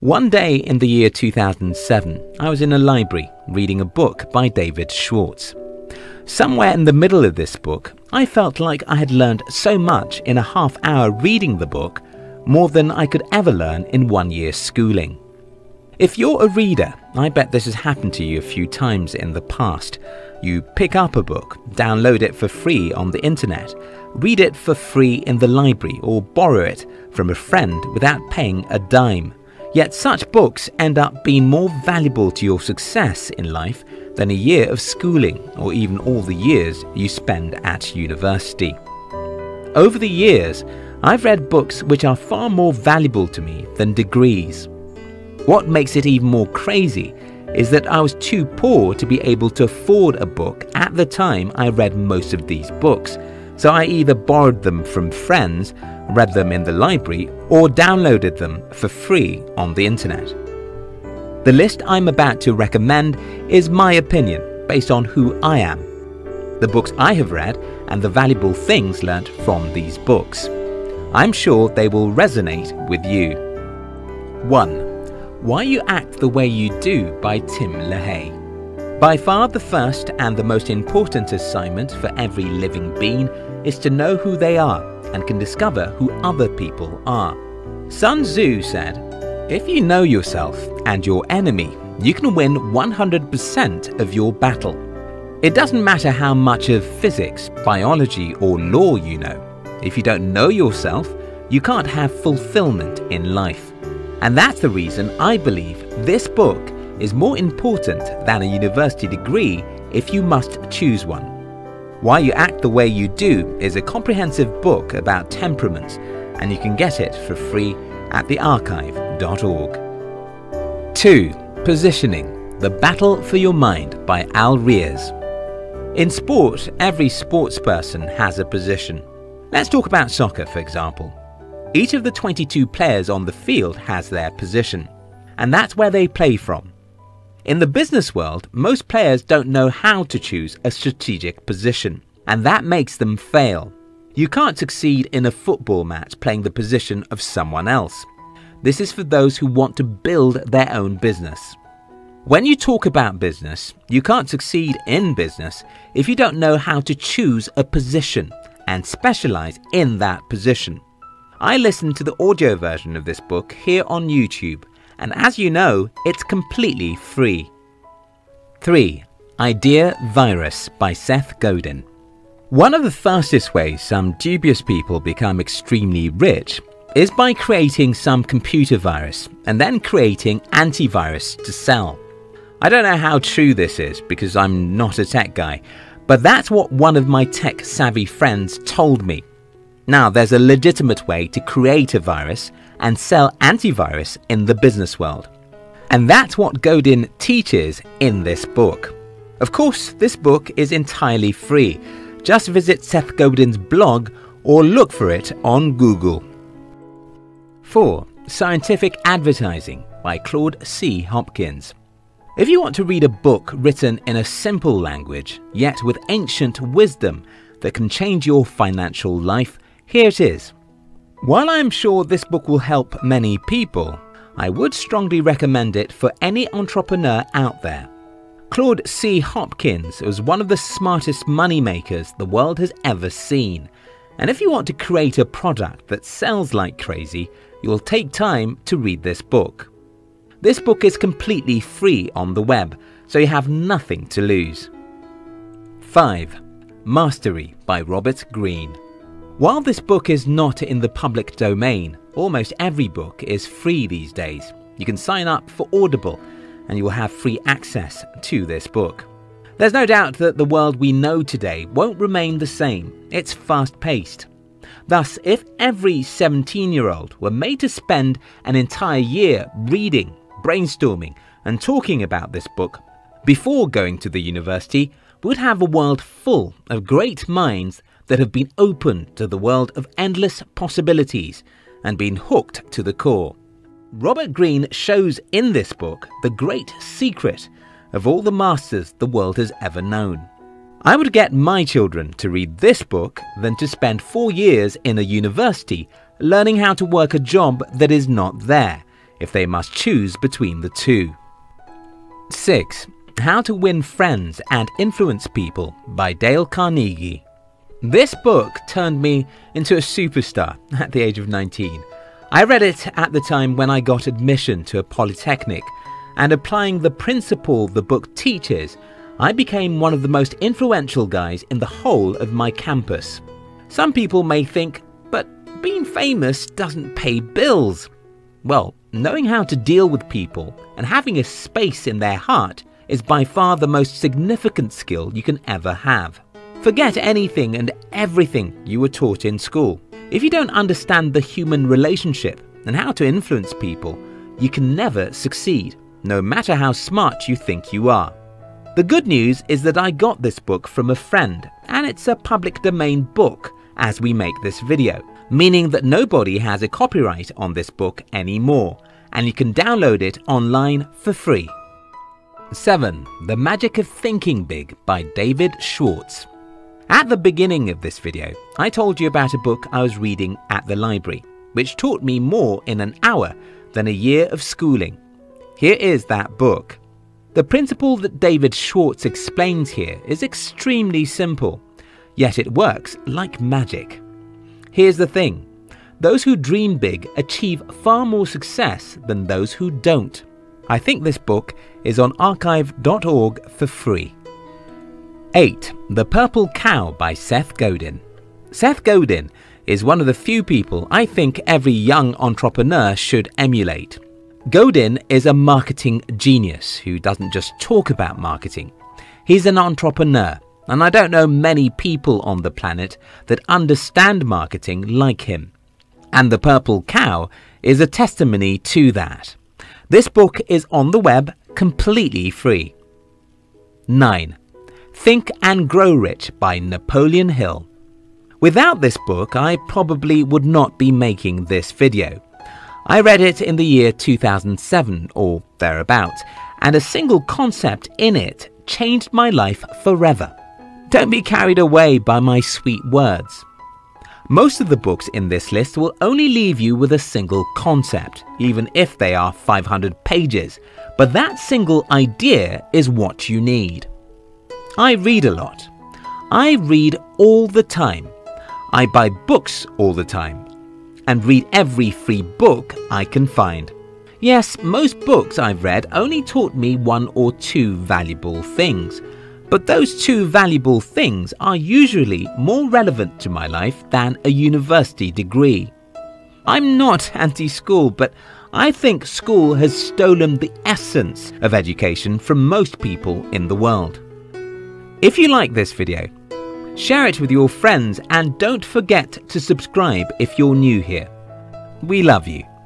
One day in the year 2007, I was in a library reading a book by David Schwartz. Somewhere in the middle of this book, I felt like I had learned so much in a half-hour reading the book, more than I could ever learn in 1 year's schooling. If you're a reader, I bet this has happened to you a few times in the past. You pick up a book, download it for free on the internet, read it for free in the library, or borrow it from a friend without paying a dime. Yet such books end up being more valuable to your success in life than a year of schooling or even all the years you spend at university. Over the years, I've read books which are far more valuable to me than degrees. What makes it even more crazy is that I was too poor to be able to afford a book at the time I read most of these books, so I either borrowed them from friends, read them in the library, or downloaded them for free on the internet. The list I'm about to recommend is my opinion based on who I am, the books I have read, and the valuable things learnt from these books. I'm sure they will resonate with you. 1. Why You Act the Way You Do by Tim LaHaye. By far the first and the most important assignment for every living being is to know who they are and can discover who other people are. Sun Tzu said, "If you know yourself and your enemy, you can win 100% of your battle." It doesn't matter how much of physics, biology, or law you know. If you don't know yourself, you can't have fulfillment in life. And that's the reason I believe this book is more important than a university degree if you must choose one. Why You Act the Way You Do is a comprehensive book about temperaments, and you can get it for free at thearchive.org. 2. Positioning: The Battle for Your Mind by Al Ries. In sport, every sportsperson has a position. Let's talk about soccer, for example. Each of the 22 players on the field has their position, and that's where they play from. In the business world, most players don't know how to choose a strategic position, and that makes them fail. You can't succeed in a football match playing the position of someone else. This is for those who want to build their own business. When you talk about business, you can't succeed in business if you don't know how to choose a position and specialize in that position. I listened to the audio version of this book here on YouTube, and as you know, it's completely free. 3. Idea Virus by Seth Godin. One of the fastest ways some dubious people become extremely rich is by creating some computer virus and then creating antivirus to sell. I don't know how true this is because I'm not a tech guy, but that's what one of my tech-savvy friends told me. Now, there's a legitimate way to create a virus and sell antivirus in the business world. And that's what Godin teaches in this book. Of course, this book is entirely free. Just visit Seth Godin's blog or look for it on Google. 4. Scientific Advertising by Claude C. Hopkins. If you want to read a book written in a simple language, yet with ancient wisdom that can change your financial life, here it is. While I am sure this book will help many people, I would strongly recommend it for any entrepreneur out there. Claude C. Hopkins was one of the smartest moneymakers the world has ever seen, and if you want to create a product that sells like crazy, you'll take time to read this book. This book is completely free on the web, so you have nothing to lose. 5. Mastery by Robert Greene. While this book is not in the public domain, almost every book is free these days. You can sign up for Audible and you will have free access to this book. There's no doubt that the world we know today won't remain the same. It's fast-paced. Thus, if every 17-year-old were made to spend an entire year reading, brainstorming and talking about this book before going to the university, we would have a world full of great minds that have been open to the world of endless possibilities and been hooked to the core. Robert Greene shows in this book the great secret of all the masters the world has ever known. I would get my children to read this book than to spend 4 years in a university learning how to work a job that is not there. if they must choose between the two. 6. How to Win Friends and Influence People by Dale Carnegie. This book turned me into a superstar at the age of 19. I read it at the time when I got admission to a polytechnic, and applying the principle the book teaches, I became one of the most influential guys in the whole of my campus. Some people may think, but being famous doesn't pay bills. Well, knowing how to deal with people and having a space in their heart is by far the most significant skill you can ever have. Forget anything and everything you were taught in school. If you don't understand the human relationship and how to influence people, you can never succeed, no matter how smart you think you are. The good news is that I got this book from a friend, and it's a public domain book as we make this video, meaning that nobody has a copyright on this book anymore, and you can download it online for free. 7. The Magic of Thinking Big by David Schwartz. At the beginning of this video, I told you about a book I was reading at the library, which taught me more in an hour than a year of schooling. Here is that book. The principle that David Schwartz explains here is extremely simple, yet it works like magic. Here's the thing: those who dream big achieve far more success than those who don't. I think this book is on archive.org for free. 8. The Purple Cow by Seth Godin. Seth Godin is one of the few people I think every young entrepreneur should emulate. Godin is a marketing genius who doesn't just talk about marketing. He's an entrepreneur, and I don't know many people on the planet that understand marketing like him. And The Purple Cow is a testimony to that. This book is on the web completely free. 9. Think and Grow Rich by Napoleon Hill. Without this book, I probably would not be making this video. I read it in the year 2007 or thereabouts, and a single concept in it changed my life forever. Don't be carried away by my sweet words. Most of the books in this list will only leave you with a single concept, even if they are 500 pages, but that single idea is what you need. I read a lot. I read all the time. I buy books all the time and read every free book I can find. Yes, most books I've read only taught me one or two valuable things, but those two valuable things are usually more relevant to my life than a university degree. I'm not anti-school, but I think school has stolen the essence of education from most people in the world. If you like this video, share it with your friends and don't forget to subscribe if you're new here. We love you.